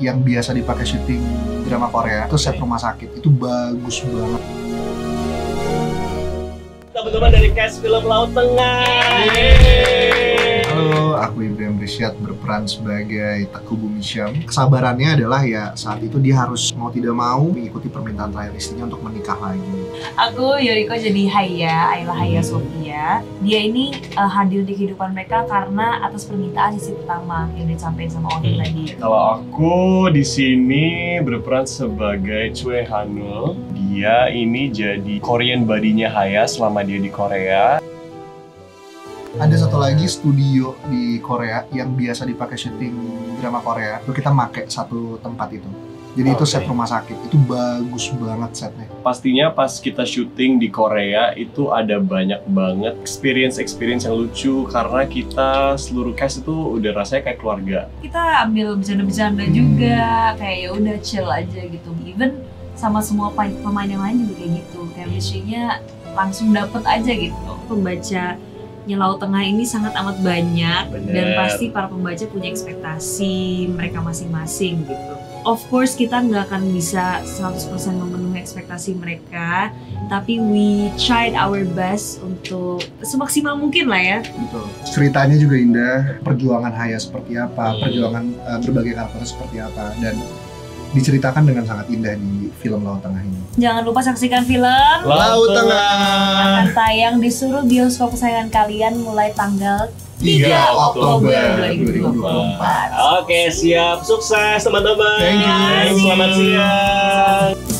yang biasa dipakai syuting drama Korea itu set rumah sakit, itu bagus banget. Teman-teman dari cast film Laut Tengah. Yeay. Halo, aku Ibrahim Risyad berperan sebagai Teku Bumi Syam. Kesabarannya adalah ya saat itu dia harus mau tidak mau mengikuti permintaan terakhir istrinya untuk menikah lagi. Aku Yuriko jadi Haya Sofia. Dia ini hadir di kehidupan mereka karena atas permintaan sisi pertama yang disampaikan sama Oni tadi. Kalau aku di sini berperan sebagai Chue Hanul. Dia ini jadi Korean buddy-nya Haya selama dia di Korea. Ada satu lagi studio di Korea yang biasa dipakai syuting drama Korea. Itu kita make satu tempat itu. Jadi itu set rumah sakit. Itu bagus banget setnya. Pastinya pas kita syuting di Korea itu ada banyak banget experience yang lucu karena kita seluruh cast itu udah rasanya kayak keluarga. Kita ambil bercanda-bercanda juga, kayak ya udah chill aja gitu. Even sama semua pemain yang lain juga kayak gitu. Chemistry-nya langsung dapet aja gitu. Pembaca Laut Tengah ini sangat amat banyak. Bener. Dan pasti para pembaca punya ekspektasi mereka masing-masing gitu. Of course kita nggak akan bisa 100% memenuhi ekspektasi mereka, tapi we tried our best untuk semaksimal mungkin lah ya. Betul. Ceritanya juga indah, perjuangan Haya seperti apa, perjuangan berbagai karakter seperti apa, dan diceritakan dengan sangat indah di film Laut Tengah ini. Jangan lupa saksikan film Laut Tengah. Akan tayang di seluruh bioskop kesayangan kalian mulai tanggal 3 Oktober 2024. Oke, siap. Sukses teman-teman. Selamat siang.